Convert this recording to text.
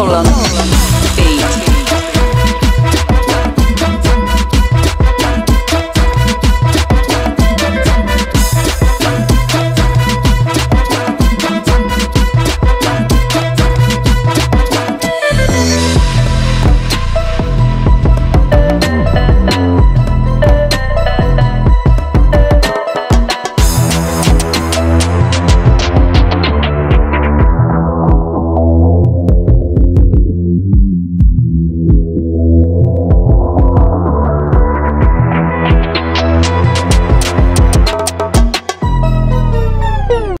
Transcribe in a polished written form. oğlan.